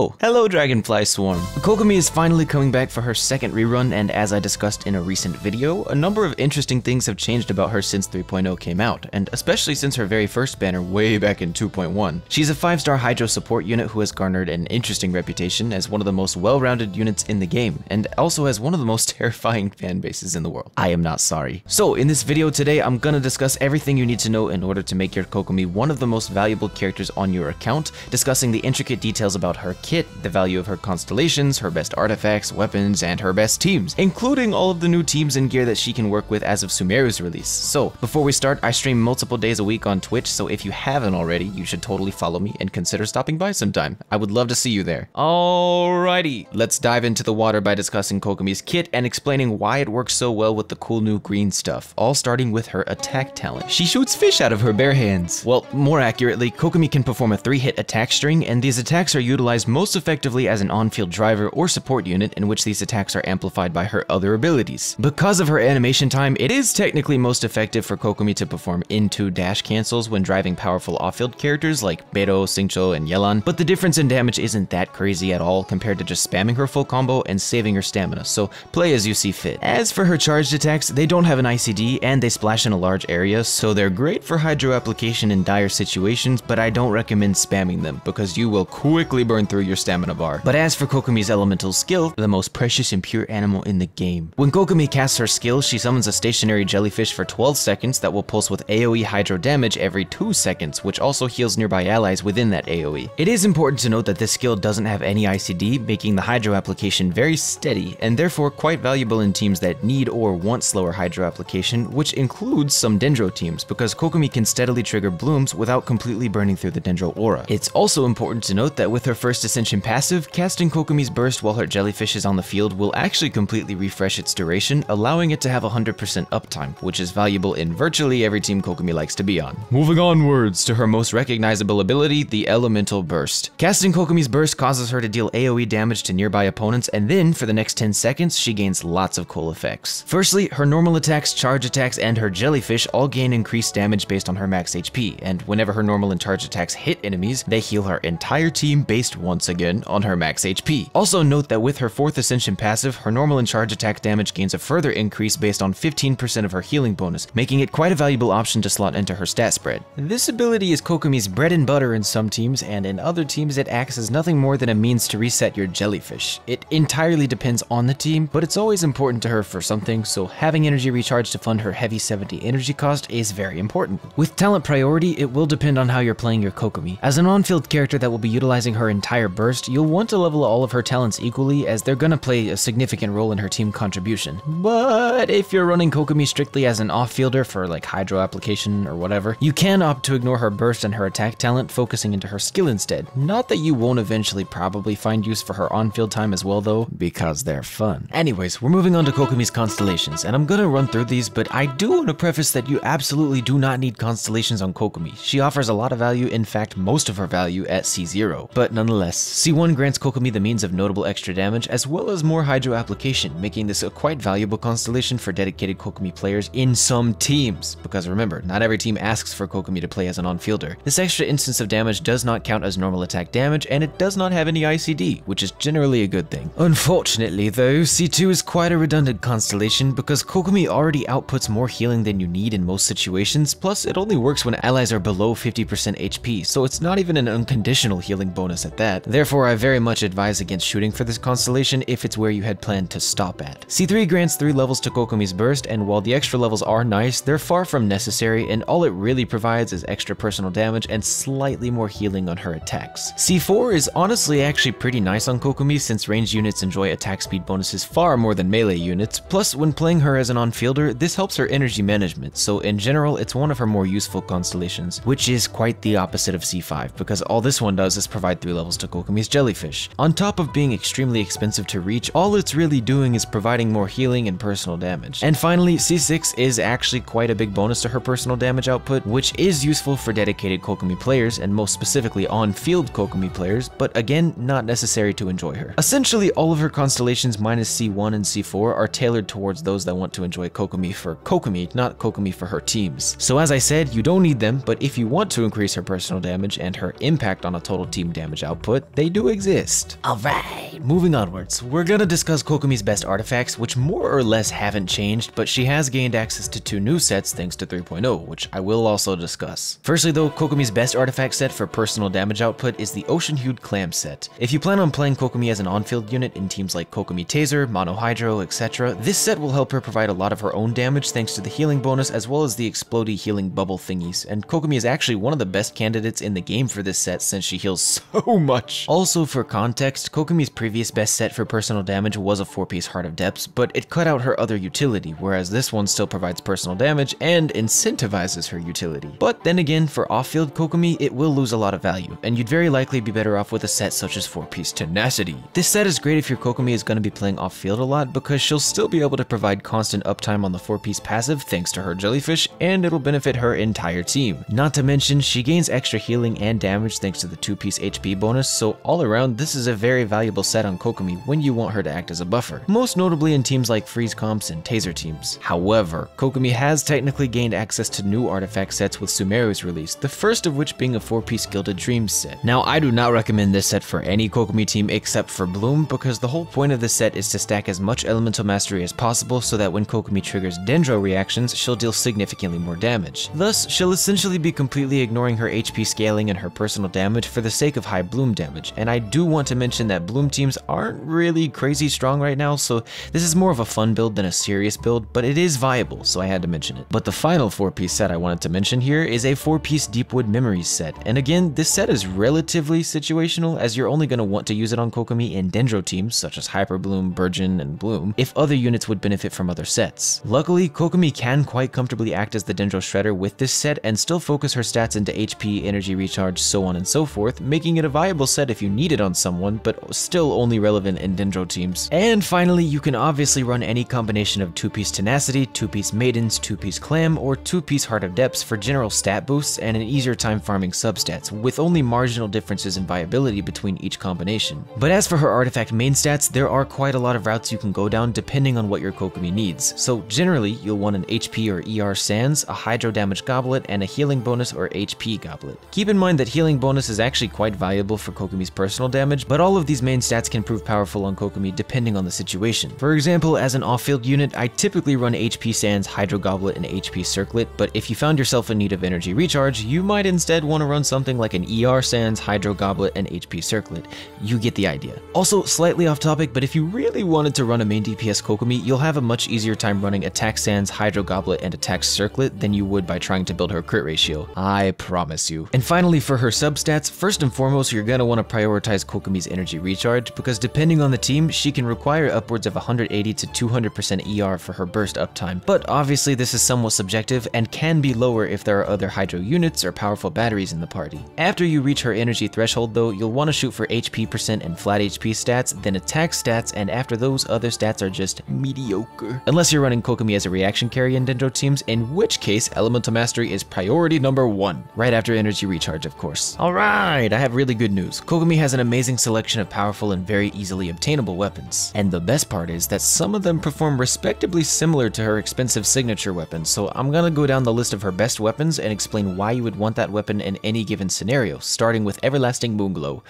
Oh, hello Dragonfly Swarm. Kokomi is finally coming back for her second rerun, and as I discussed in a recent video, a number of interesting things have changed about her since 3.0 came out, and especially since her very first banner way back in 2.1. She's a 5-star Hydro support unit who has garnered an interesting reputation as one of the most well-rounded units in the game, and also has one of the most terrifying fan bases in the world. I am not sorry. So in this video today, I'm gonna discuss everything you need to know in order to make your Kokomi one of the most valuable characters on your account, discussing the intricate details about her kit, the value of her constellations, her best artifacts, weapons, and her best teams, including all of the new teams and gear that she can work with as of Sumeru's release. So before we start, I stream multiple days a week on Twitch, so if you haven't already, you should totally follow me and consider stopping by sometime. I would love to see you there. Alrighty, let's dive into the water by discussing Kokomi's kit and explaining why it works so well with the cool new green stuff, all starting with her attack talent. She shoots fish out of her bare hands. Well, more accurately, Kokomi can perform a 3-hit attack string, and these attacks are utilized most effectively as an on-field driver or support unit, in which these attacks are amplified by her other abilities. Because of her animation time, it is technically most effective for Kokomi to perform into dash cancels when driving powerful off-field characters like Beidou, Xingqiu, and Yelan, but the difference in damage isn't that crazy at all compared to just spamming her full combo and saving her stamina, so play as you see fit. As for her charged attacks, they don't have an ICD and they splash in a large area, so they're great for hydro application in dire situations, but I don't recommend spamming them because you will quickly burn through your stamina bar. But as for Kokomi's elemental skill, the most precious and pure animal in the game. When Kokomi casts her skill, she summons a stationary jellyfish for 12 seconds that will pulse with AoE hydro damage every 2 seconds, which also heals nearby allies within that AoE. It is important to note that this skill doesn't have any ICD, making the hydro application very steady, and therefore quite valuable in teams that need or want slower hydro application, which includes some Dendro teams, because Kokomi can steadily trigger blooms without completely burning through the Dendro aura. It's also important to note that with her first Ascension passive, casting Kokomi's burst while her jellyfish is on the field will actually completely refresh its duration, allowing it to have 100% uptime, which is valuable in virtually every team Kokomi likes to be on. Moving onwards to her most recognizable ability, the Elemental Burst. Casting Kokomi's burst causes her to deal AoE damage to nearby opponents, and then for the next 10 seconds, she gains lots of cool effects. Firstly, her normal attacks, charge attacks, and her jellyfish all gain increased damage based on her max HP, and whenever her normal and charge attacks hit enemies, they heal her entire team based once again on her max HP. Also note that with her 4th Ascension passive, her normal and charge attack damage gains a further increase based on 15% of her healing bonus, making it quite a valuable option to slot into her stat spread. This ability is Kokomi's bread and butter in some teams, and in other teams it acts as nothing more than a means to reset your jellyfish. It entirely depends on the team, but it's always important to her for something, so having energy recharge to fund her heavy 70 energy cost is very important. With talent priority, it will depend on how you're playing your Kokomi. As an on-field character that will be utilizing her entire burst, you'll want to level all of her talents equally, as they're gonna play a significant role in her team contribution. But if you're running Kokomi strictly as an off-fielder for like hydro application or whatever, you can opt to ignore her burst and her attack talent, focusing into her skill instead. Not that you won't eventually probably find use for her on-field time as well though, because they're fun. Anyways, we're moving on to Kokomi's constellations, and I'm gonna run through these, but I do want to preface that you absolutely do not need constellations on Kokomi. She offers a lot of value, in fact most of her value at C0, but nonetheless, C1 grants Kokomi the means of notable extra damage as well as more hydro application, making this a quite valuable constellation for dedicated Kokomi players in some teams, because remember, not every team asks for Kokomi to play as an on-fielder. This extra instance of damage does not count as normal attack damage, and it does not have any ICD, which is generally a good thing. Unfortunately though, C2 is quite a redundant constellation because Kokomi already outputs more healing than you need in most situations, plus it only works when allies are below 50% HP, so it's not even an unconditional healing bonus at that. Therefore, I very much advise against shooting for this constellation if it's where you had planned to stop at. C3 grants 3 levels to Kokomi's burst, and while the extra levels are nice, they're far from necessary, and all it really provides is extra personal damage and slightly more healing on her attacks. C4 is honestly actually pretty nice on Kokomi, since ranged units enjoy attack speed bonuses far more than melee units, plus when playing her as an on-fielder, this helps her energy management, so in general it's one of her more useful constellations, which is quite the opposite of C5, because all this one does is provide 3 levels to Kokomi's jellyfish. On top of being extremely expensive to reach, all it's really doing is providing more healing and personal damage. And finally, C6 is actually quite a big bonus to her personal damage output, which is useful for dedicated Kokomi players, and most specifically on-field Kokomi players, but again, not necessary to enjoy her. Essentially, all of her constellations minus C1 and C4 are tailored towards those that want to enjoy Kokomi for Kokomi, not Kokomi for her teams. So as I said, you don't need them, but if you want to increase her personal damage and her impact on a total team damage output, but they do exist. Alright, moving onwards, we're gonna discuss Kokomi's best artifacts, which more or less haven't changed, but she has gained access to two new sets thanks to 3.0, which I will also discuss. Firstly though, Kokomi's best artifact set for personal damage output is the Ocean-Hued Clam set. If you plan on playing Kokomi as an on-field unit in teams like Kokomi Taser, Mono Hydro, etc., this set will help her provide a lot of her own damage thanks to the healing bonus as well as the explodey healing bubble thingies, and Kokomi is actually one of the best candidates in the game for this set since she heals so much. Also for context, Kokomi's previous best set for personal damage was a 4-piece Heart of Depths, but it cut out her other utility, whereas this one still provides personal damage and incentivizes her utility. But then again, for off-field Kokomi, it will lose a lot of value, and you'd very likely be better off with a set such as 4-piece Tenacity. This set is great if your Kokomi is going to be playing off-field a lot because she'll still be able to provide constant uptime on the 4-piece passive thanks to her Jellyfish, and it'll benefit her entire team. Not to mention, she gains extra healing and damage thanks to the 2-piece HP bonus, so all around, this is a very valuable set on Kokomi when you want her to act as a buffer, most notably in teams like freeze comps and taser teams. However, Kokomi has technically gained access to new artifact sets with Sumeru's release, the first of which being a 4-piece Gilded Dreams set. Now, I do not recommend this set for any Kokomi team except for Bloom, because the whole point of this set is to stack as much elemental mastery as possible so that when Kokomi triggers Dendro reactions, she'll deal significantly more damage. Thus, she'll essentially be completely ignoring her HP scaling and her personal damage for the sake of high Bloom damage, and I do want to mention that Bloom teams aren't really crazy strong right now, so this is more of a fun build than a serious build, but it is viable, so I had to mention it. But the final 4-piece set I wanted to mention here is a 4-piece Deepwood Memories set, and again, this set is relatively situational as you're only going to want to use it on Kokomi in Dendro teams such as Hyper Bloom, Burgeon, and Bloom, if other units would benefit from other sets. Luckily, Kokomi can quite comfortably act as the Dendro Shredder with this set and still focus her stats into HP, energy recharge, so on and so forth, making it a viable set if you need it on someone, but still only relevant in Dendro teams. And finally, you can obviously run any combination of 2-piece Tenacity, 2-piece Maidens, 2-piece Clam, or 2-piece Heart of Depths for general stat boosts and an easier time farming substats, with only marginal differences in viability between each combination. But as for her artifact main stats, there are quite a lot of routes you can go down depending on what your Kokomi needs. So generally, you'll want an HP or ER Sands, a Hydro Damage Goblet, and a Healing Bonus or HP Goblet. Keep in mind that Healing Bonus is actually quite valuable for Kokomi's personal damage, but all of these main stats can prove powerful on Kokomi depending on the situation. For example, as an off-field unit, I typically run HP Sands, Hydro Goblet, and HP Circlet, but if you found yourself in need of energy recharge, you might instead want to run something like an ER Sands, Hydro Goblet, and HP Circlet. You get the idea. Also, slightly off topic, but if you really wanted to run a main DPS Kokomi, you'll have a much easier time running Attack Sands, Hydro Goblet, and Attack Circlet than you would by trying to build her crit ratio. I promise you. And finally, for her substats, first and foremost, you're going to want to prioritize Kokomi's energy recharge, because depending on the team, she can require upwards of 180 to 200% ER for her burst uptime, but obviously this is somewhat subjective and can be lower if there are other Hydro units or powerful batteries in the party. After you reach her energy threshold though, you'll want to shoot for HP percent and flat HP stats, then attack stats, and after those, other stats are just mediocre. Unless you're running Kokomi as a reaction carry in Dendro teams, in which case elemental mastery is priority #1, right after energy recharge of course. Alright, I have really good news. Kokomi has an amazing selection of powerful and very easily obtainable weapons, and the best part is that some of them perform respectably similar to her expensive signature weapons, so I'm gonna go down the list of her best weapons and explain why you would want that weapon in any given scenario, starting with Everlasting Moonglow.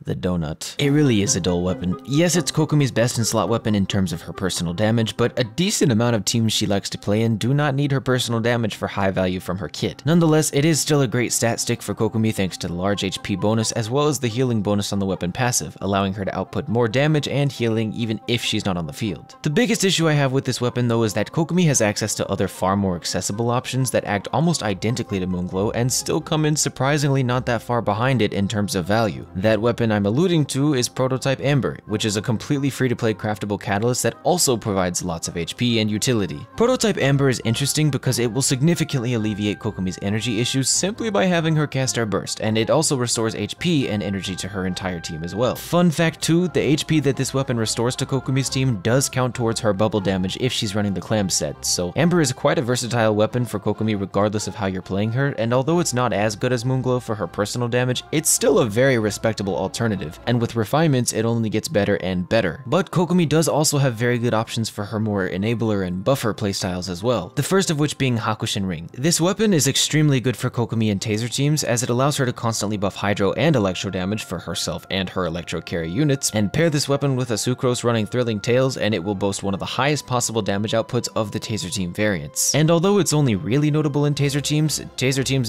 The donut. It really is a dull weapon. Yes, it's Kokomi's best in-slot weapon in terms of her personal damage, but a decent amount of teams she likes to play in do not need her personal damage for high value from her kit. Nonetheless, it is still a great stat stick for Kokomi thanks to the large HP bonus as well as the healing bonus on the weapon passive, allowing her to output more damage and healing even if she's not on the field. The biggest issue I have with this weapon though is that Kokomi has access to other far more accessible options that act almost identically to Moonglow and still come in surprisingly not that far behind it in terms of value. That weapon I'm alluding to is Prototype Amber, which is a completely free-to-play craftable catalyst that also provides lots of HP and utility. Prototype Amber is interesting because it will significantly alleviate Kokomi's energy issues simply by having her cast her burst, and it also restores HP and energy to her entire team as well. Fun fact too, the HP that this weapon restores to Kokomi's team does count towards her bubble damage if she's running the clam set, so Amber is quite a versatile weapon for Kokomi regardless of how you're playing her, and although it's not as good as Moonglow for her personal damage, it's still a very respectable alternative alternative, and with refinements it only gets better and better. But Kokomi does also have very good options for her more enabler and buffer playstyles as well, the first of which being Hakushin Ring. This weapon is extremely good for Kokomi and Taser teams, as it allows her to constantly buff Hydro and Electro damage for herself and her Electro carry units, and pair this weapon with a Sucrose running Thrilling Tales and it will boast one of the highest possible damage outputs of the Taser team variants. And although it's only really notable in Taser teams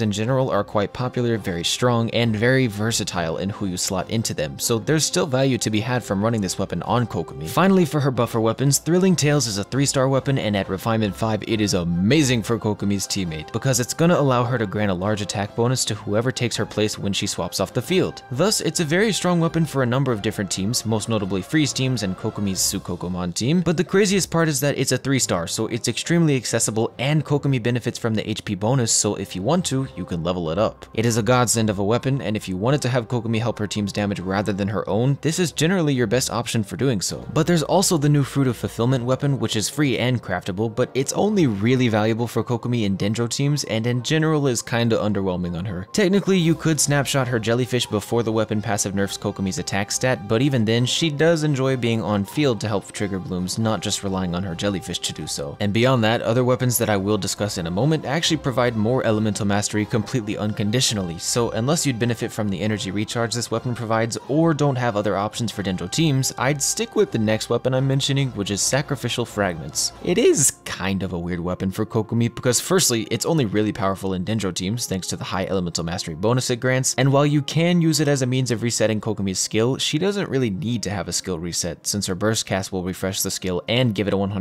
in general are quite popular, very strong, and very versatile in who you slot into them, so there's still value to be had from running this weapon on Kokomi. Finally, for her buffer weapons, Thrilling Tales is a 3-star weapon, and at Refinement 5 it is amazing for Kokomi's teammate, because it's gonna allow her to grant a large attack bonus to whoever takes her place when she swaps off the field. Thus, it's a very strong weapon for a number of different teams, most notably Freeze teams and Kokomi's Sukokomon team, but the craziest part is that it's a 3-star, so it's extremely accessible, and Kokomi benefits from the HP bonus, so if you want to, you can level it up. It is a godsend of a weapon, and if you wanted to have Kokomi help her team's damage rather than her own, this is generally your best option for doing so. But there's also the new Fruit of Fulfillment weapon, which is free and craftable, but it's only really valuable for Kokomi in Dendro teams, and in general is kinda underwhelming on her. Technically, you could snapshot her Jellyfish before the weapon passive nerfs Kokomi's attack stat, but even then, she does enjoy being on field to help trigger blooms, not just relying on her Jellyfish to do so. And beyond that, other weapons that I will discuss in a moment actually provide more elemental mastery completely unconditionally, so unless you'd benefit from the energy recharge this weapon provides or don't have other options for Dendro teams, I'd stick with the next weapon I'm mentioning, which is Sacrificial Fragments. It is kind of a weird weapon for Kokomi because firstly, it's only really powerful in Dendro teams thanks to the high elemental mastery bonus it grants, and while you can use it as a means of resetting Kokomi's skill, she doesn't really need to have a skill reset since her burst cast will refresh the skill and give it a 100%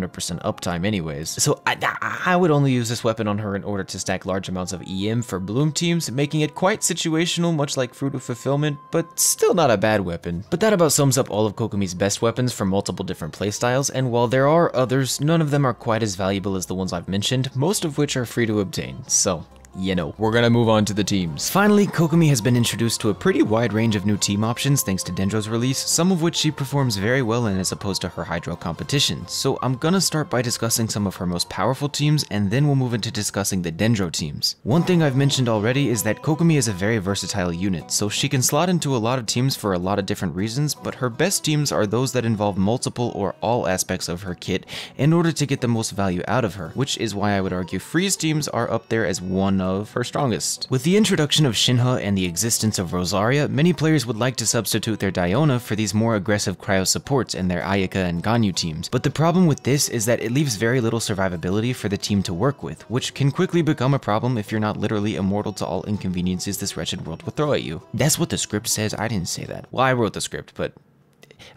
uptime anyways. So I would only use this weapon on her in order to stack large amounts of EM for Bloom teams, making it quite situational, much like Fruit of Fulfillment, but still not a bad weapon. But that about sums up all of Kokomi's best weapons for multiple different playstyles, and while there are others, none of them are quite as valuable as the ones I've mentioned, most of which are free to obtain, so you know, we're gonna move on to the teams. Finally, Kokomi has been introduced to a pretty wide range of new team options thanks to Dendro's release, some of which she performs very well in as opposed to her Hydro competition, so I'm gonna start by discussing some of her most powerful teams and then we'll move into discussing the Dendro teams. One thing I've mentioned already is that Kokomi is a very versatile unit, so she can slot into a lot of teams for a lot of different reasons, but her best teams are those that involve multiple or all aspects of her kit in order to get the most value out of her, which is why I would argue Freeze teams are up there as one of her strongest. With the introduction of Shinha and the existence of Rosaria, many players would like to substitute their Diona for these more aggressive cryo supports in their Ayaka and Ganyu teams, but the problem with this is that it leaves very little survivability for the team to work with, which can quickly become a problem if you're not literally immortal to all inconveniences this wretched world will throw at you. That's what the script says, I didn't say that. Well, I wrote the script, but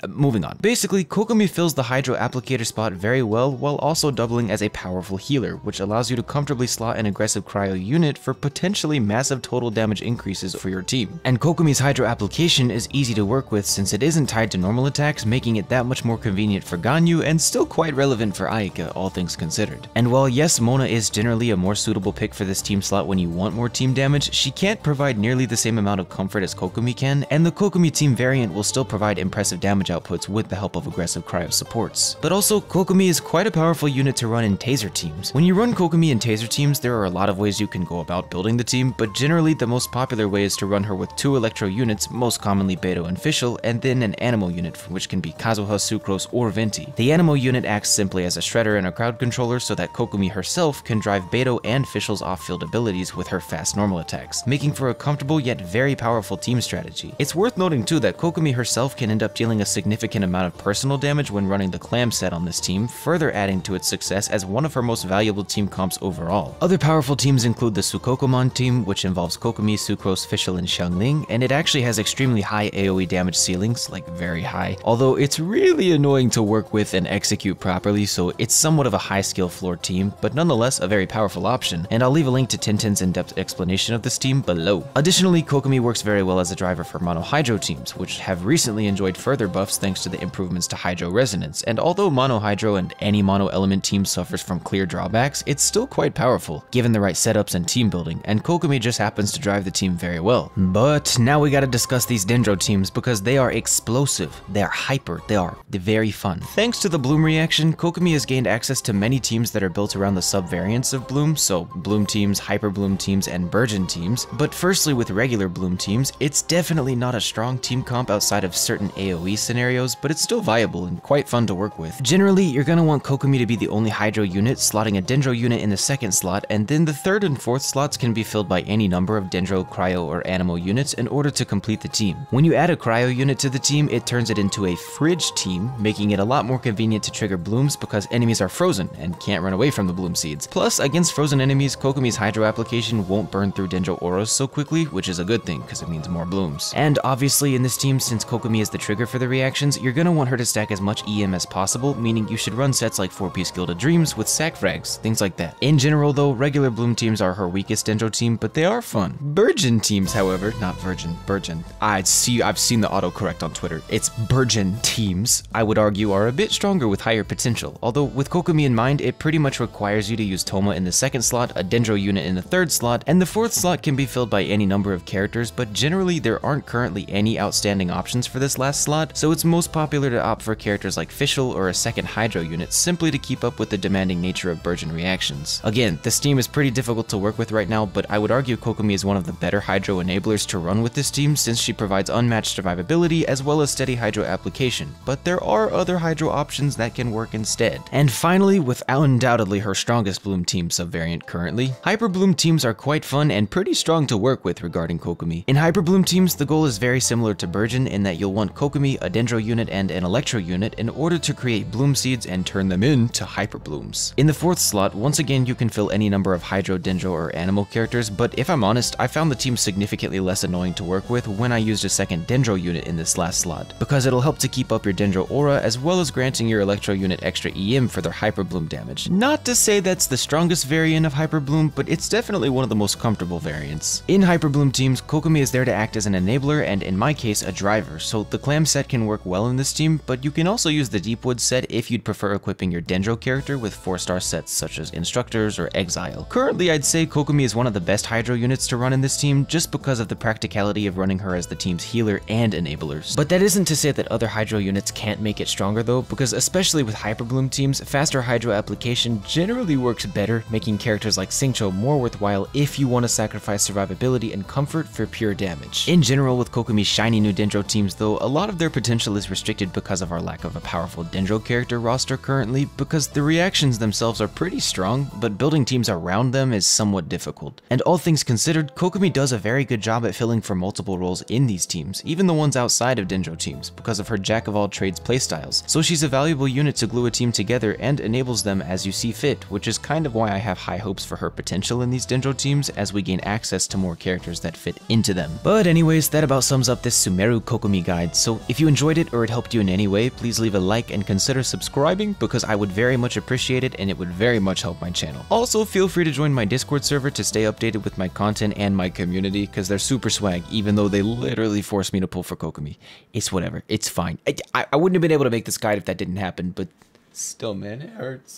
moving on. Basically, Kokomi fills the Hydro applicator spot very well while also doubling as a powerful healer, which allows you to comfortably slot an aggressive cryo unit for potentially massive total damage increases for your team. And Kokomi's Hydro application is easy to work with since it isn't tied to normal attacks, making it that much more convenient for Ganyu and still quite relevant for Ayaka, all things considered. And while yes, Mona is generally a more suitable pick for this team slot when you want more team damage, she can't provide nearly the same amount of comfort as Kokomi can, and the Kokomi team variant will still provide impressive damage outputs with the help of aggressive cryo supports. But also, Kokomi is quite a powerful unit to run in Taser teams. When you run Kokomi in Taser teams, there are a lot of ways you can go about building the team, but generally the most popular way is to run her with two Electro units, most commonly Beidou and Fischl, and then an Animal unit, which can be Kazuha, Sucrose, or Venti. The Animal unit acts simply as a shredder and a crowd controller so that Kokomi herself can drive Beidou and Fischl's off-field abilities with her fast normal attacks, making for a comfortable yet very powerful team strategy. It's worth noting too that Kokomi herself can end up dealing a significant amount of personal damage when running the Clam set on this team, further adding to its success as one of her most valuable team comps overall. Other powerful teams include the Sukokomon team, which involves Kokomi, Sucrose, Fischl, and Xiangling, and it actually has extremely high AoE damage ceilings, like very high, although it's really annoying to work with and execute properly, so it's somewhat of a high skill floor team, but nonetheless a very powerful option, and I'll leave a link to Tintin's in-depth explanation of this team below. Additionally, Kokomi works very well as a driver for Mono Hydro teams, which have recently enjoyed further further buffs thanks to the improvements to Hydro Resonance, and although Mono Hydro and any Mono Element team suffers from clear drawbacks, it's still quite powerful, given the right setups and team building, and Kokomi just happens to drive the team very well. But now we gotta discuss these Dendro teams because they are explosive, they are hyper, they are very fun. Thanks to the Bloom reaction, Kokomi has gained access to many teams that are built around the subvariants of Bloom, so Bloom teams, Hyper Bloom teams, and Burgeon teams, but firstly with regular Bloom teams, it's definitely not a strong team comp outside of certain AoE scenarios, but it's still viable and quite fun to work with. Generally, you're gonna want Kokomi to be the only Hydro unit, slotting a Dendro unit in the second slot, and then the third and fourth slots can be filled by any number of Dendro, Cryo, or Animal units in order to complete the team. When you add a Cryo unit to the team, it turns it into a Fridge team, making it a lot more convenient to trigger Blooms because enemies are frozen and can't run away from the Bloom seeds. Plus, against frozen enemies, Kokomi's Hydro application won't burn through Dendro auras so quickly, which is a good thing because it means more Blooms. And obviously in this team, since Kokomi is the trigger for the reactions, you're gonna want her to stack as much EM as possible, meaning you should run sets like 4-piece Gilded Dreams with sac frags, things like that. In general though, regular Bloom teams are her weakest Dendro team, but they are fun. Burgeon teams, however, not Virgin, Burgeon. I've seen the autocorrect on Twitter. It's Burgeon teams, I would argue, are a bit stronger with higher potential, although with Kokomi in mind, it pretty much requires you to use Toma in the second slot, a Dendro unit in the third slot, and the fourth slot can be filled by any number of characters, but generally there aren't currently any outstanding options for this last slot, so it's most popular to opt for characters like Fischl or a second Hydro unit simply to keep up with the demanding nature of Burgeon reactions. Again, this team is pretty difficult to work with right now, but I would argue Kokomi is one of the better Hydro enablers to run with this team since she provides unmatched survivability as well as steady Hydro application, but there are other Hydro options that can work instead. And finally, with undoubtedly her strongest Bloom team subvariant currently, Hyper Bloom teams are quite fun and pretty strong to work with regarding Kokomi. In Hyper Bloom teams, the goal is very similar to Burgeon in that you'll want Kokomi, a Dendro unit, and an Electro unit in order to create Bloom seeds and turn them into Hyper Blooms. In the fourth slot, once again you can fill any number of Hydro, Dendro, or Animal characters, but if I'm honest, I found the team significantly less annoying to work with when I used a second Dendro unit in this last slot, because it'll help to keep up your Dendro aura as well as granting your Electro unit extra EM for their Hyper Bloom damage. Not to say that's the strongest variant of Hyper Bloom, but it's definitely one of the most comfortable variants. In Hyper Bloom teams, Kokomi is there to act as an enabler and, in my case, a driver, so the Clam set can work well in this team, but you can also use the Deepwood set if you'd prefer equipping your Dendro character with 4-star sets such as Instructors or Exile. Currently, I'd say Kokomi is one of the best Hydro units to run in this team just because of the practicality of running her as the team's healer and enablers. But that isn't to say that other Hydro units can't make it stronger though, because especially with Hyper Bloom teams, faster Hydro application generally works better, making characters like Xingqiu more worthwhile if you want to sacrifice survivability and comfort for pure damage. In general, with Kokomi's shiny new Dendro teams though, a lot of their potential is restricted because of our lack of a powerful Dendro character roster currently, because the reactions themselves are pretty strong, but building teams around them is somewhat difficult. And all things considered, Kokomi does a very good job at filling for multiple roles in these teams, even the ones outside of Dendro teams, because of her jack-of-all-trades playstyles, so she's a valuable unit to glue a team together and enables them as you see fit, which is kind of why I have high hopes for her potential in these Dendro teams as we gain access to more characters that fit into them. But anyways, that about sums up this Sumeru Kokomi guide, so if you enjoyed it or it helped you in any way, please leave a like and consider subscribing because I would very much appreciate it and it would very much help my channel. Also, feel free to join my Discord server to stay updated with my content and my community because they're super swag, even though they literally forced me to pull for Kokomi. It's whatever, it's fine. I wouldn't have been able to make this guide if that didn't happen, but still, man, it hurts.